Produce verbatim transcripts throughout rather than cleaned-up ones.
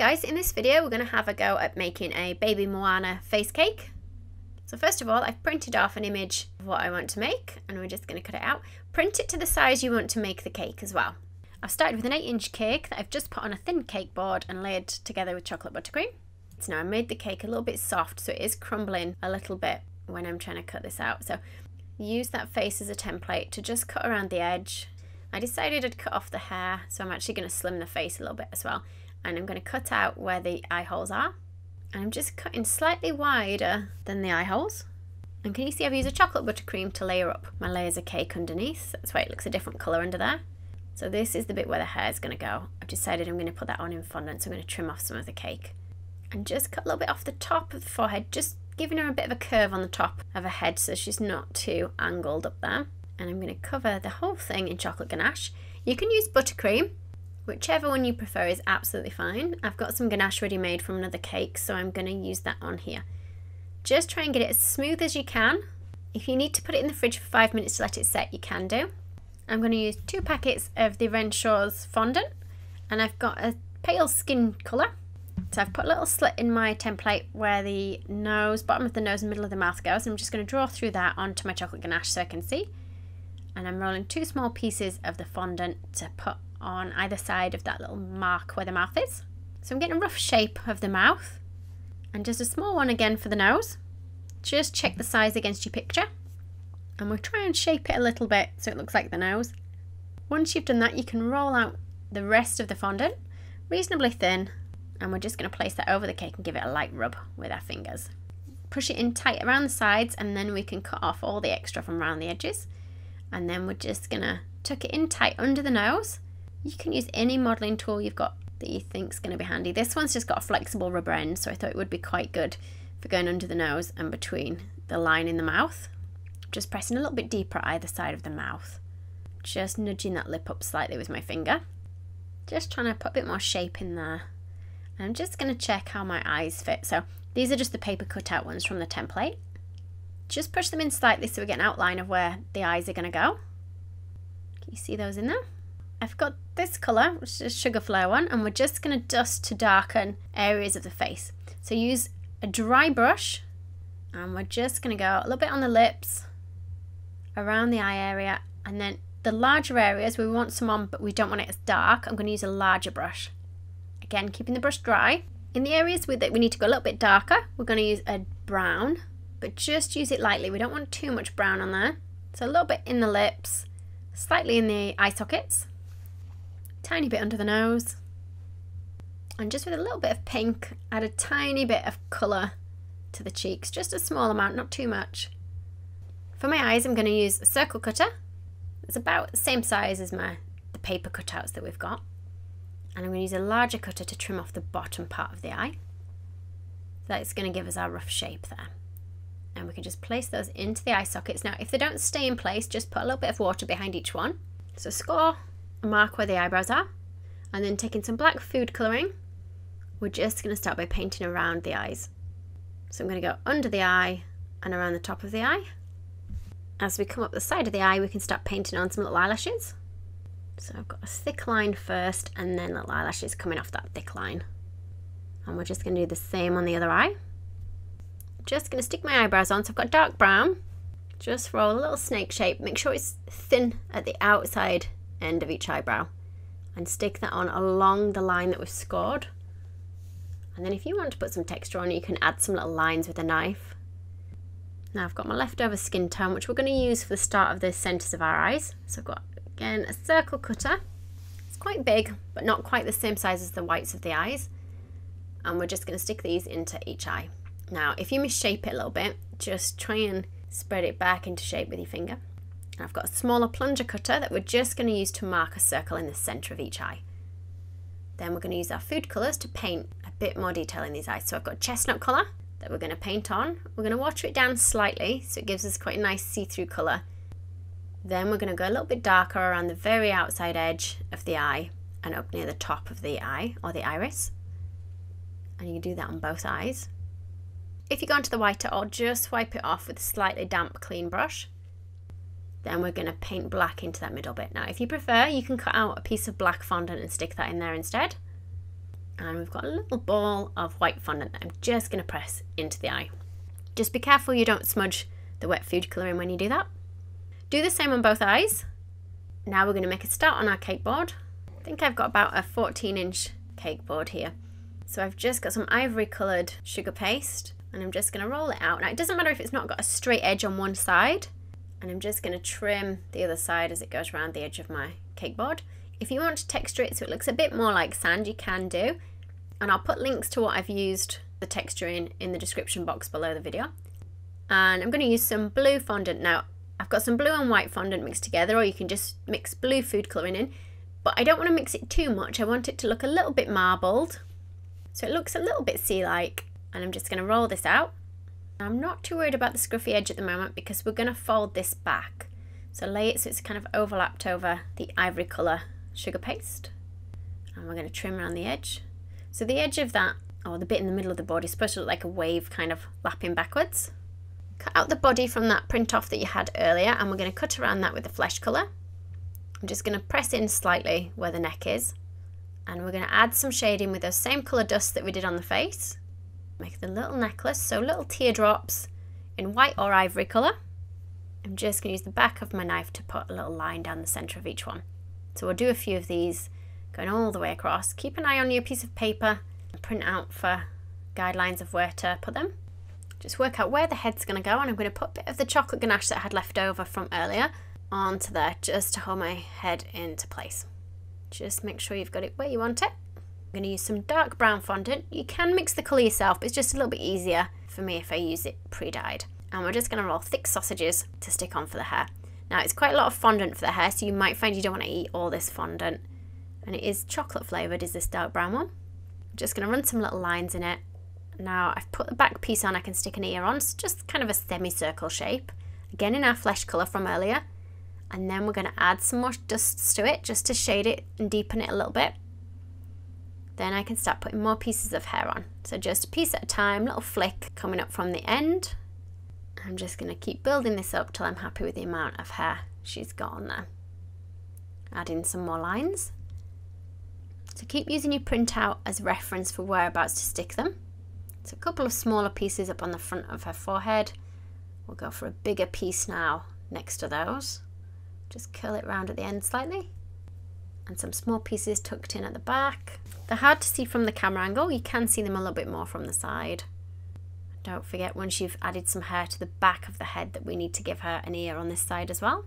guys, in this video we're going to have a go at making a baby Moana face cake. So first of all, I've printed off an image of what I want to make and we're just going to cut it out. Print it to the size you want to make the cake as well. I've started with an eight inch cake that I've just put on a thin cake board and layered together with chocolate buttercream. So now I made the cake a little bit soft, so it is crumbling a little bit when I'm trying to cut this out. So use that face as a template to just cut around the edge. I decided I'd cut off the hair, so I'm actually going to slim the face a little bit as well. And I'm going to cut out where the eye holes are. And I'm just cutting slightly wider than the eye holes. And can you see I've used a chocolate buttercream to layer up my layers of cake underneath? That's why it looks a different colour under there. So this is the bit where the hair is going to go. I've decided I'm going to put that on in fondant, so I'm going to trim off some of the cake. And just cut a little bit off the top of the forehead, just giving her a bit of a curve on the top of her head so she's not too angled up there. And I'm going to cover the whole thing in chocolate ganache. You can use buttercream, whichever one you prefer is absolutely fine. I've got some ganache ready made from another cake, so I'm going to use that on here. Just try and get it as smooth as you can. If you need to put it in the fridge for five minutes to let it set, you can do. I'm going to use two packets of the Renshaw's fondant, and I've got a pale skin colour. So I've put a little slit in my template where the nose, bottom of the nose and middle of the mouth goes. I'm just going to draw through that onto my chocolate ganache so I can see. And I'm rolling two small pieces of the fondant to put on either side of that little mark where the mouth is. So I'm getting a rough shape of the mouth. And just a small one again for the nose. Just check the size against your picture. And we'll try and shape it a little bit so it looks like the nose. Once you've done that, you can roll out the rest of the fondant reasonably thin. And we're just going to place that over the cake and give it a light rub with our fingers. Push it in tight around the sides, and then we can cut off all the extra from around the edges. And then we're just going to tuck it in tight under the nose. You can use any modelling tool you've got that you think's going to be handy. This one's just got a flexible rubber end, so I thought it would be quite good for going under the nose and between the line in the mouth. Just pressing a little bit deeper at either side of the mouth. Just nudging that lip up slightly with my finger. Just trying to put a bit more shape in there. I'm just going to check how my eyes fit. So these are just the paper cutout ones from the template. Just push them in slightly so we get an outline of where the eyes are going to go. Can you see those in there? I've got this colour, which is a Sugarflair one, and we're just going to dust to darken areas of the face. So use a dry brush, and we're just going to go a little bit on the lips, around the eye area, and then the larger areas, we want some on, but we don't want it as dark. I'm going to use a larger brush. Again, keeping the brush dry. In the areas that we need to go a little bit darker, we're going to use a brown, but just use it lightly. We don't want too much brown on there. So a little bit in the lips, slightly in the eye sockets, tiny bit under the nose, and just with a little bit of pink, add a tiny bit of colour to the cheeks, just a small amount, not too much. For my eyes, I'm going to use a circle cutter. It's about the same size as my the paper cutouts that we've got. And I'm going to use a larger cutter to trim off the bottom part of the eye. That's going to give us our rough shape there. And we can just place those into the eye sockets. Now, if they don't stay in place, just put a little bit of water behind each one. So score a mark where the eyebrows are. And then taking some black food colouring, we're just going to start by painting around the eyes. So I'm going to go under the eye and around the top of the eye. As we come up the side of the eye, we can start painting on some little eyelashes. So I've got a thick line first, and then little eyelashes coming off that thick line. And we're just going to do the same on the other eye. Just going to stick my eyebrows on. So I've got dark brown. Just roll a little snake shape. Make sure it's thin at the outside end of each eyebrow. And stick that on along the line that we've scored. And then if you want to put some texture on, you can add some little lines with a knife. Now I've got my leftover skin tone, which we're going to use for the start of the centres of our eyes. So I've got Again, a circle cutter. It's quite big, but not quite the same size as the whites of the eyes. And we're just going to stick these into each eye. Now, if you misshape it a little bit, just try and spread it back into shape with your finger. And I've got a smaller plunger cutter that we're just going to use to mark a circle in the centre of each eye. Then we're going to use our food colours to paint a bit more detail in these eyes. So I've got chestnut colour that we're going to paint on. We're going to water it down slightly so it gives us quite a nice see-through colour. Then we're going to go a little bit darker around the very outside edge of the eye and up near the top of the eye or the iris. And you can do that on both eyes. If you go onto the whiter or just wipe it off with a slightly damp clean brush, then we're going to paint black into that middle bit. Now if you prefer, you can cut out a piece of black fondant and stick that in there instead. and we've got a little ball of white fondant that I'm just going to press into the eye. Just be careful you don't smudge the wet food colouring when you do that. Do the same on both eyes. Now we're going to make a start on our cake board. I think I've got about a fourteen inch cake board here. So I've just got some ivory coloured sugar paste and I'm just going to roll it out. Now it doesn't matter if it's not got a straight edge on one side, and I'm just going to trim the other side as it goes around the edge of my cake board. If you want to texture it so it looks a bit more like sand, you can do. And I'll put links to what I've used the texture in in the description box below the video. And I'm going to use some blue fondant. Now I've got some blue and white fondant mixed together, or you can just mix blue food colouring in. But I don't want to mix it too much. I want it to look a little bit marbled. So it looks a little bit sea-like. And I'm just going to roll this out. I'm not too worried about the scruffy edge at the moment because we're going to fold this back. So lay it so it's kind of overlapped over the ivory colour sugar paste. And we're going to trim around the edge. So the edge of that, or the bit in the middle of the board, is supposed to look like a wave kind of lapping backwards. Cut out the body from that print off that you had earlier, and we're going to cut around that with the flesh colour. I'm just going to press in slightly where the neck is. And we're going to add some shading with those same colour dust that we did on the face. Make the little necklace, so little teardrops in white or ivory colour. I'm just going to use the back of my knife to put a little line down the centre of each one. So we'll do a few of these going all the way across. Keep an eye on your piece of paper and print out for guidelines of where to put them. Just work out where the head's going to go, and I'm going to put a bit of the chocolate ganache that I had left over from earlier onto there just to hold my head into place. Just make sure you've got it where you want it. I'm going to use some dark brown fondant. You can mix the colour yourself, but it's just a little bit easier for me if I use it pre-dyed. And we're just going to roll thick sausages to stick on for the hair. Now it's quite a lot of fondant for the hair, so you might find you don't want to eat all this fondant. And it is chocolate flavoured, is this dark brown one. I'm just going to run some little lines in it. Now I've put the back piece on, I can stick an ear on, so just kind of a semicircle shape. Again in our flesh colour from earlier. And then we're going to add some more dusts to it just to shade it and deepen it a little bit. Then I can start putting more pieces of hair on. So just a piece at a time, little flick coming up from the end. I'm just going to keep building this up till I'm happy with the amount of hair she's got on there. Add in some more lines. So keep using your printout as reference for whereabouts to stick them. So a couple of smaller pieces up on the front of her forehead. We'll go for a bigger piece now next to those. Just curl it round at the end slightly. And some small pieces tucked in at the back. They're hard to see from the camera angle, you can see them a little bit more from the side. Don't forget, once you've added some hair to the back of the head, that we need to give her an ear on this side as well.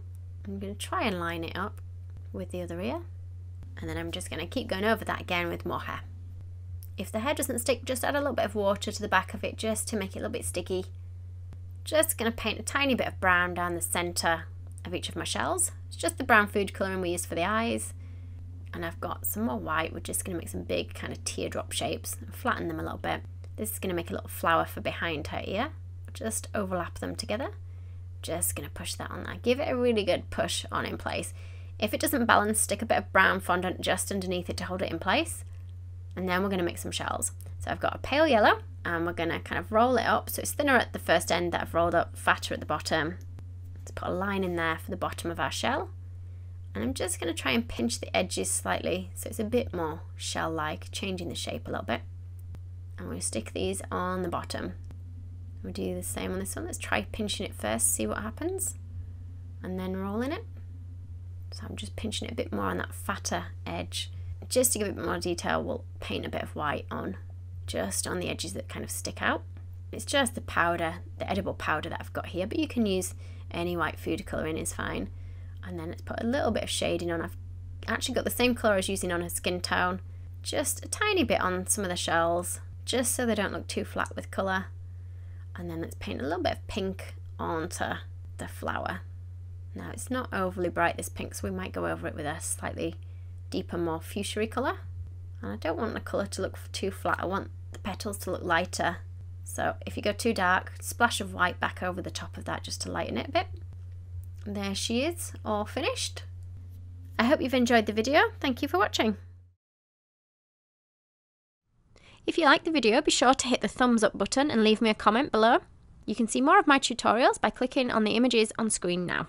I'm going to try and line it up with the other ear, and then I'm just going to keep going over that again with more hair. If the hair doesn't stick, just add a little bit of water to the back of it just to make it a little bit sticky. Just going to paint a tiny bit of brown down the centre of each of my shells. It's just the brown food colouring we use for the eyes. And I've got some more white. We're just going to make some big kind of teardrop shapes and flatten them a little bit. This is going to make a little flower for behind her ear. Just overlap them together. Just going to push that on there. Give it a really good push on in place. If it doesn't balance, stick a bit of brown fondant just underneath it to hold it in place. And then we're going to make some shells. So I've got a pale yellow, and we're going to kind of roll it up. So it's thinner at the first end that I've rolled up, fatter at the bottom. Let's put a line in there for the bottom of our shell. And I'm just going to try and pinch the edges slightly so it's a bit more shell-like, changing the shape a little bit. I'm going to stick these on the bottom. We'll do the same on this one. Let's try pinching it first, see what happens, and then rolling it. So I'm just pinching it a bit more on that fatter edge. Just to give it a bit more detail, we'll paint a bit of white on, just on the edges that kind of stick out. It's just the powder, the edible powder that I've got here, but you can use any white food colouring, is fine. And then let's put a little bit of shading on. I've actually got the same colour I was using on her skin tone. Just a tiny bit on some of the shells, just so they don't look too flat with colour. And then let's paint a little bit of pink onto the flower. Now it's not overly bright, this pink, so we might go over it with a slightly deeper, more fuchsia-y colour. And I don't want the colour to look too flat, I want the petals to look lighter. So if you go too dark, splash of white back over the top of that just to lighten it a bit. There she is, all finished. I hope you've enjoyed the video. Thank you for watching. If you liked the video, be sure to hit the thumbs up button and leave me a comment below. You can see more of my tutorials by clicking on the images on screen now.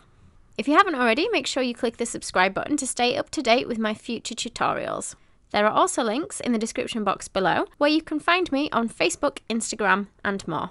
If you haven't already, make sure you click the subscribe button to stay up to date with my future tutorials. There are also links in the description box below where you can find me on Facebook, Instagram and more.